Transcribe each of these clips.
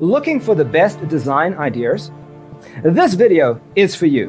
looking for the best design ideas? This video is for you.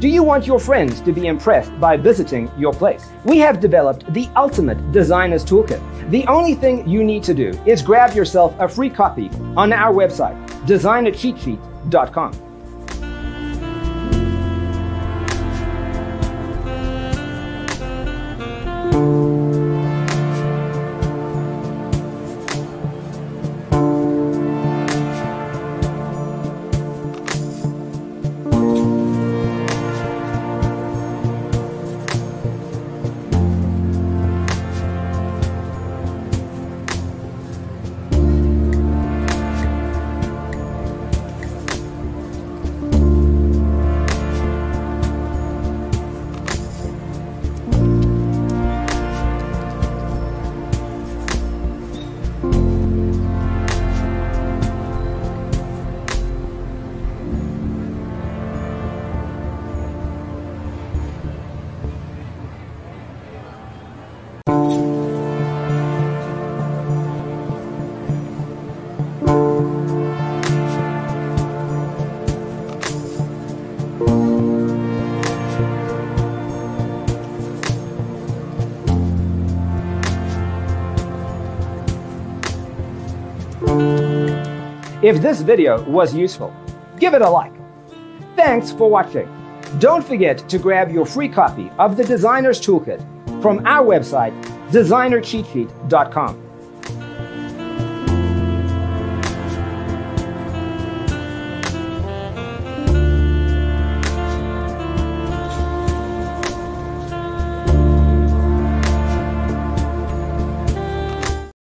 Do you want your friends to be impressed by visiting your place? We have developed the ultimate designer's toolkit. The only thing you need to do is grab yourself a free copy on our website, designercheatsheet.com. If this video was useful, give it a like. Thanks for watching. Don't forget to grab your free copy of the Designer's Toolkit from our website, designercheatsheet.com.